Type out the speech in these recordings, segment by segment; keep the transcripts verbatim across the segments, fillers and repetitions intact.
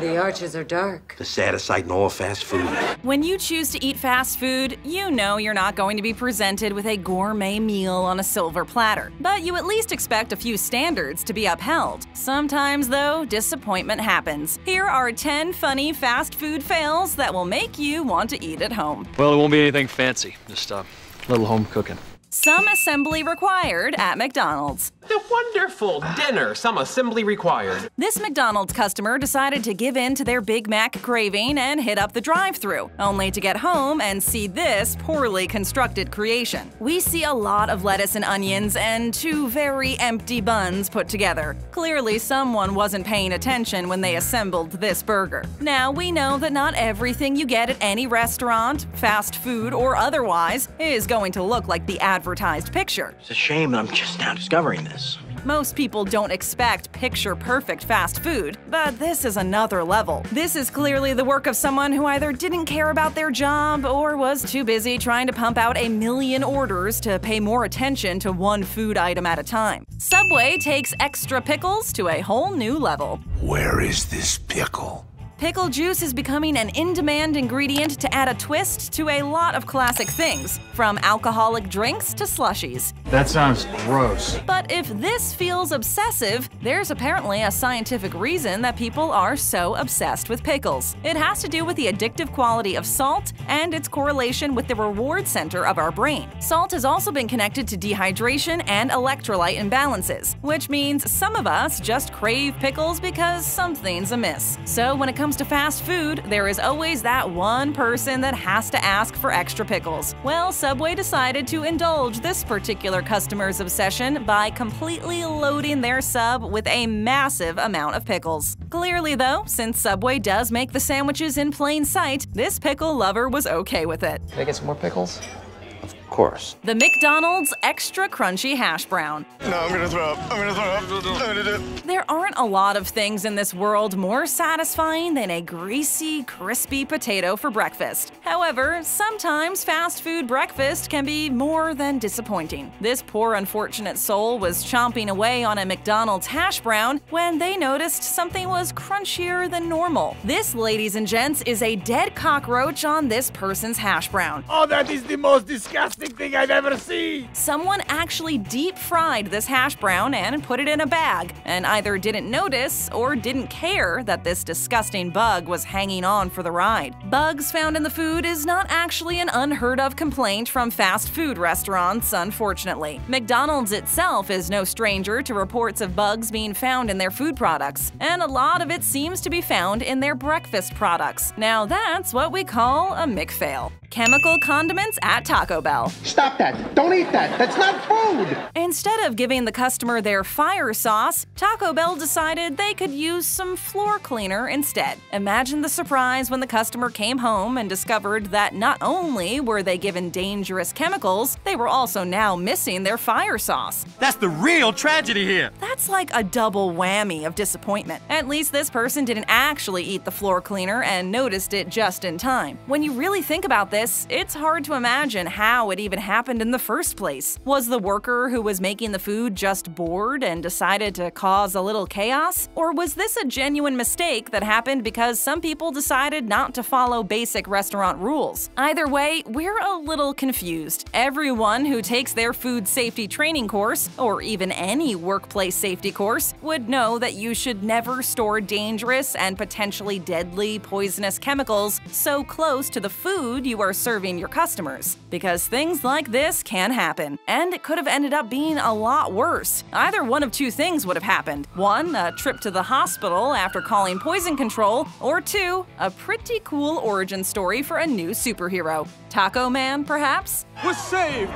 The arches are dark. The saddest sight in all fast food. When you choose to eat fast food, you know you're not going to be presented with a gourmet meal on a silver platter. But you at least expect a few standards to be upheld. Sometimes, though, disappointment happens. Here are ten funny fast food fails that will make you want to eat at home. Well, it won't be anything fancy. Just a little home cooking. Some assembly required at McDonald's. The wonderful dinner, some assembly required. This McDonald's customer decided to give in to their Big Mac craving and hit up the drive-thru, only to get home and see this poorly constructed creation. We see a lot of lettuce and onions and two very empty buns put together. Clearly, someone wasn't paying attention when they assembled this burger. Now, we know that not everything you get at any restaurant, fast food or otherwise, is going to look like the advertised picture. It's a shame that I'm just now discovering this. Most people don't expect picture-perfect fast food, but this is another level. This is clearly the work of someone who either didn't care about their job or was too busy trying to pump out a million orders to pay more attention to one food item at a time. Subway takes extra pickles to a whole new level. Where is this pickle? Pickle juice is becoming an in-demand ingredient to add a twist to a lot of classic things, from alcoholic drinks to slushies. That sounds gross. But if this feels obsessive, there's apparently a scientific reason that people are so obsessed with pickles. It has to do with the addictive quality of salt and its correlation with the reward center of our brain. Salt has also been connected to dehydration and electrolyte imbalances, which means some of us just crave pickles because something's amiss. So when it comes to fast food, there is always that one person that has to ask for extra pickles. Well, Subway decided to indulge this particular customer's obsession by completely loading their sub with a massive amount of pickles. Clearly, though, since Subway does make the sandwiches in plain sight, this pickle lover was okay with it. Can I get some more pickles? Of course. The McDonald's Extra Crunchy Hash Brown. No, I'm gonna throw up. I'm gonna throw up. I'm gonna do it. There aren't a lot of things in this world more satisfying than a greasy, crispy potato for breakfast. However, sometimes fast food breakfast can be more than disappointing. This poor, unfortunate soul was chomping away on a McDonald's hash brown when they noticed something was crunchier than normal. This, ladies and gents, is a dead cockroach on this person's hash brown. Oh, that is the most disgusting Disgusting thing I've ever seen! Someone actually deep fried this hash brown and put it in a bag, and either didn't notice or didn't care that this disgusting bug was hanging on for the ride. Bugs found in the food is not actually an unheard of complaint from fast food restaurants, unfortunately. McDonald's itself is no stranger to reports of bugs being found in their food products, and a lot of it seems to be found in their breakfast products. Now that's what we call a McFail. Chemical condiments at Taco Bell. Stop that! Don't eat that! That's not food! Instead of giving the customer their fire sauce, Taco Bell decided they could use some floor cleaner instead. Imagine the surprise when the customer came home and discovered that not only were they given dangerous chemicals, they were also now missing their fire sauce. That's the real tragedy here! That's like a double whammy of disappointment. At least this person didn't actually eat the floor cleaner and noticed it just in time. When you really think about this, it's hard to imagine how it even happened in the first place. Was the worker who was making the food just bored and decided to cause a little chaos? Or was this a genuine mistake that happened because some people decided not to follow basic restaurant rules? Either way, we're a little confused. Everyone who takes their food safety training course, or even any workplace safety course, would know that you should never store dangerous and potentially deadly poisonous chemicals so close to the food you are serving your customers, because things like this can happen, and it could have ended up being a lot worse. Either one of two things would have happened. One, a trip to the hospital after calling poison control, or two, a pretty cool origin story for a new superhero. Taco Man, perhaps? We're saved!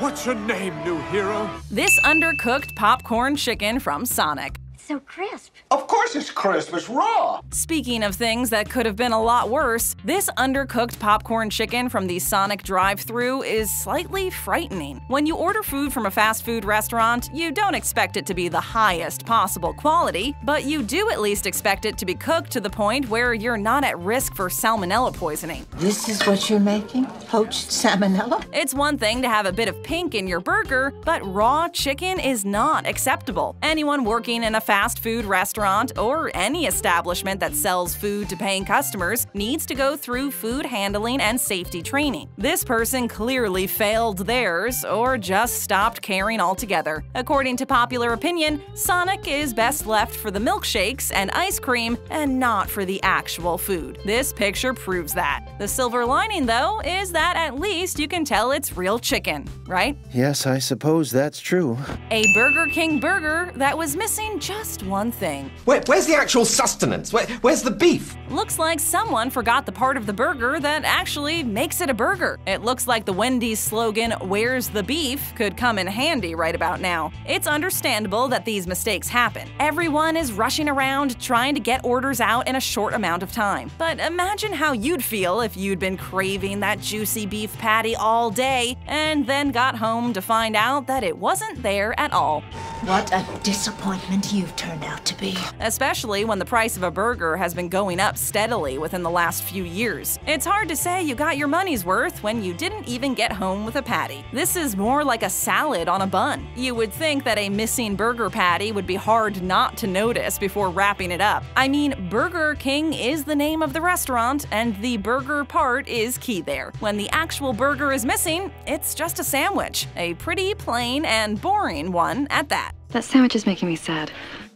What's your name, new hero? This undercooked popcorn chicken from Sonic. So crisp. Of course it's crisp, it's raw! Speaking of things that could have been a lot worse, this undercooked popcorn chicken from the Sonic drive-thru is slightly frightening. When you order food from a fast food restaurant, you don't expect it to be the highest possible quality, but you do at least expect it to be cooked to the point where you're not at risk for salmonella poisoning. This is what you're making? Poached salmonella? It's one thing to have a bit of pink in your burger, but raw chicken is not acceptable. Anyone working in a fast fast food restaurant or any establishment that sells food to paying customers needs to go through food handling and safety training. This person clearly failed theirs or just stopped caring altogether. According to popular opinion, Sonic is best left for the milkshakes and ice cream and not for the actual food. This picture proves that. The silver lining, though, is that at least you can tell it's real chicken, right? Yes, I suppose that's true. A Burger King burger that was missing just one thing. Wait, where's the actual sustenance? Where, where's the beef? Looks like someone forgot the part of the burger that actually makes it a burger. It looks like the Wendy's slogan, "Where's the beef?" could come in handy right about now. It's understandable that these mistakes happen. Everyone is rushing around trying to get orders out in a short amount of time. But imagine how you'd feel if you'd been craving that juicy beef patty all day and then got home to find out that it wasn't there at all. What a disappointment you've turned out to be. Especially when the price of a burger has been going up steadily within the last few years. It's hard to say you got your money's worth when you didn't even get home with a patty. This is more like a salad on a bun. You would think that a missing burger patty would be hard not to notice before wrapping it up. I mean, Burger King is the name of the restaurant, and the burger part is key there. When the actual burger is missing, it's just a sandwich. A pretty plain and boring one at that. That sandwich is making me sad.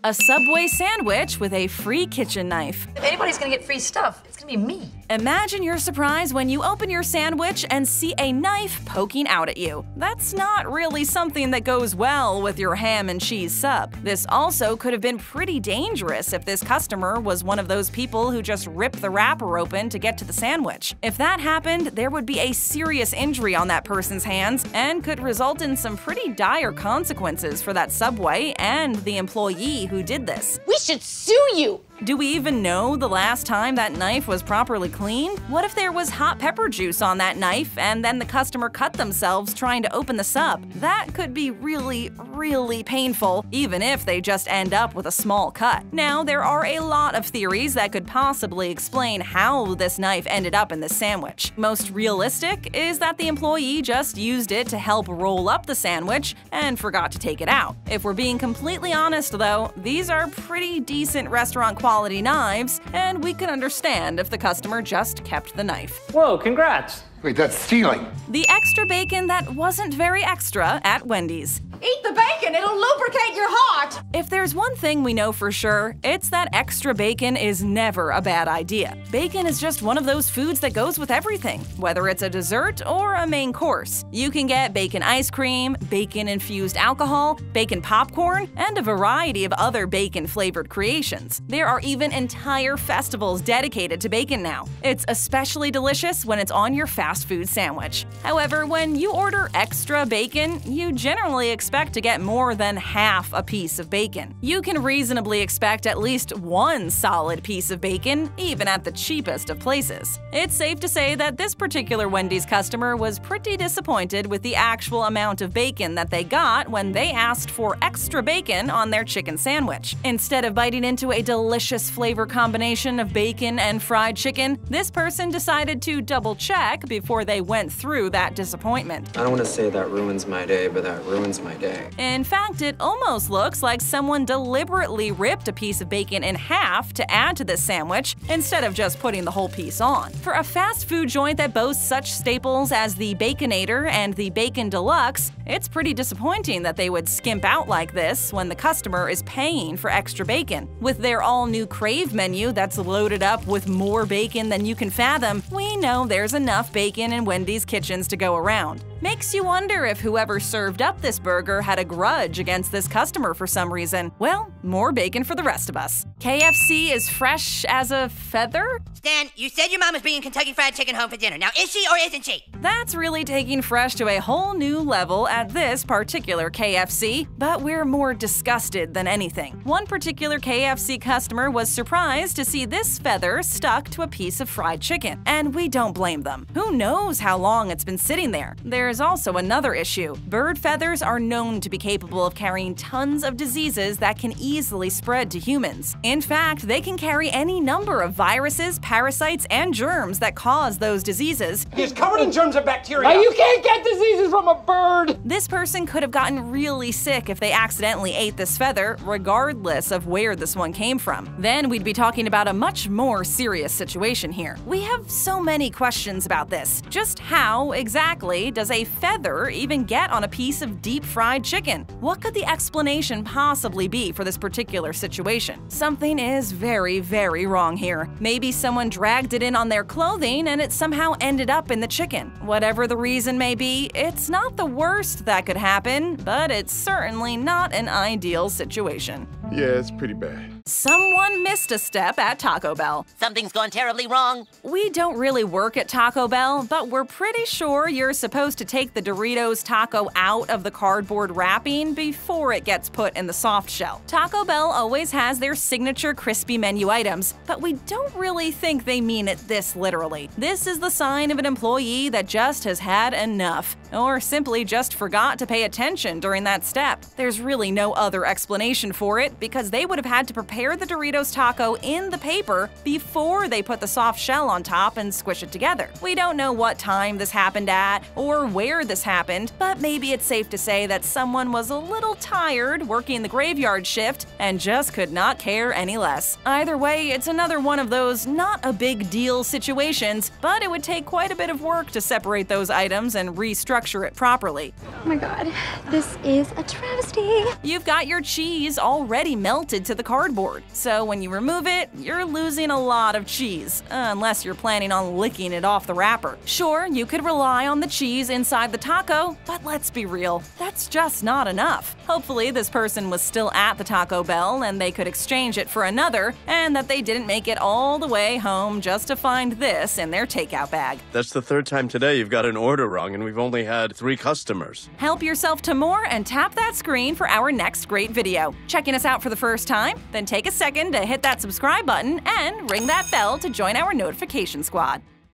A Subway sandwich with a free kitchen knife. If anybody's gonna get free stuff, it's gonna be me. Imagine your surprise when you open your sandwich and see a knife poking out at you. That's not really something that goes well with your ham and cheese sub. This also could have been pretty dangerous if this customer was one of those people who just rip the wrapper open to get to the sandwich. If that happened, there would be a serious injury on that person's hands and could result in some pretty dire consequences for that Subway and the employee who Who did this. We should sue you! Do we even know the last time that knife was properly cleaned? What if there was hot pepper juice on that knife and then the customer cut themselves trying to open the sub? That could be really, really painful, even if they just end up with a small cut. Now, there are a lot of theories that could possibly explain how this knife ended up in this sandwich. Most realistic is that the employee just used it to help roll up the sandwich and forgot to take it out. If we're being completely honest, though, these are pretty decent restaurant quality knives, and we can understand if the customer just kept the knife. Whoa, congrats! Wait, that's stealing. The extra bacon that wasn't very extra at Wendy's. Eat the bacon, it'll lubricate your heart! If there's one thing we know for sure, it's that extra bacon is never a bad idea. Bacon is just one of those foods that goes with everything, whether it's a dessert or a main course. You can get bacon ice cream, bacon-infused alcohol, bacon popcorn, and a variety of other bacon-flavored creations. There are even entire festivals dedicated to bacon now. It's especially delicious when it's on your fast food sandwich. However, when you order extra bacon, you generally expect to get more than half a piece of bacon. You can reasonably expect at least one solid piece of bacon, even at the cheapest of places. It's safe to say that this particular Wendy's customer was pretty disappointed with the actual amount of bacon that they got when they asked for extra bacon on their chicken sandwich. Instead of biting into a delicious flavor combination of bacon and fried chicken, this person decided to double-check before they went through that disappointment. I don't want to say that ruins my day, but that ruins my day. In fact, it almost looks like someone deliberately ripped a piece of bacon in half to add to this sandwich instead of just putting the whole piece on. For a fast food joint that boasts such staples as the Baconator and the Bacon Deluxe, it's pretty disappointing that they would skimp out like this when the customer is paying for extra bacon. With their all-new Crave menu that's loaded up with more bacon than you can fathom, we know there's enough bacon in Wendy's kitchens to go around. Makes you wonder if whoever served up this burger had a grudge against this customer for some reason. Well, more bacon for the rest of us. K F C is fresh as a feather? Stan, you said your mom was bringing Kentucky Fried Chicken home for dinner. Now, is she or isn't she? That's really taking fresh to a whole new level at this particular K F C, but we're more disgusted than anything. One particular K F C customer was surprised to see this feather stuck to a piece of fried chicken, and we don't blame them. Who knows how long it's been sitting there? There's There's also another issue. Bird feathers are known to be capable of carrying tons of diseases that can easily easily spread to humans. In fact, they can carry any number of viruses, parasites, and germs that cause those diseases. He's covered in germs and bacteria. Now you can't get diseases from a bird! This person could have gotten really sick if they accidentally ate this feather, regardless of where this one came from. Then we'd be talking about a much more serious situation here. We have so many questions about this. Just how exactly does a feather even get on a piece of deep-fried chicken? What could the explanation possibly be for this particular situation? Something is very, very wrong here. Maybe someone dragged it in on their clothing and it somehow ended up in the chicken. Whatever the reason may be, it's not the worst that could happen, but it's certainly not an ideal situation. Yeah, it's pretty bad. Someone missed a step at Taco Bell. Something's gone terribly wrong. We don't really work at Taco Bell, but we're pretty sure you're supposed to take the Doritos taco out of the cardboard wrapping before it gets put in the soft shell. Taco Bell always has their signature crispy menu items, but we don't really think they mean it this literally. This is the sign of an employee that just has had enough, or simply just forgot to pay attention during that step. There's really no other explanation for it, because they would have had to prepare Prepare the Doritos taco in the paper before they put the soft shell on top and squish it together. We don't know what time this happened at or where this happened, but maybe it's safe to say that someone was a little tired working the graveyard shift and just could not care any less. Either way, it's another one of those not a big deal situations, but it would take quite a bit of work to separate those items and restructure it properly. Oh my god, this is a travesty. You've got your cheese already melted to the cardboard. So when you remove it, you're losing a lot of cheese, unless you're planning on licking it off the wrapper. Sure, you could rely on the cheese inside the taco, but let's be real, that's just not enough. Hopefully this person was still at the Taco Bell and they could exchange it for another, and that they didn't make it all the way home just to find this in their takeout bag. That's the third time today you've got an order wrong, and we've only had three customers. Help yourself to more and tap that screen for our next great video. Checking us out for the first time? Then take Take a second to hit that subscribe button and ring that bell to join our notification squad.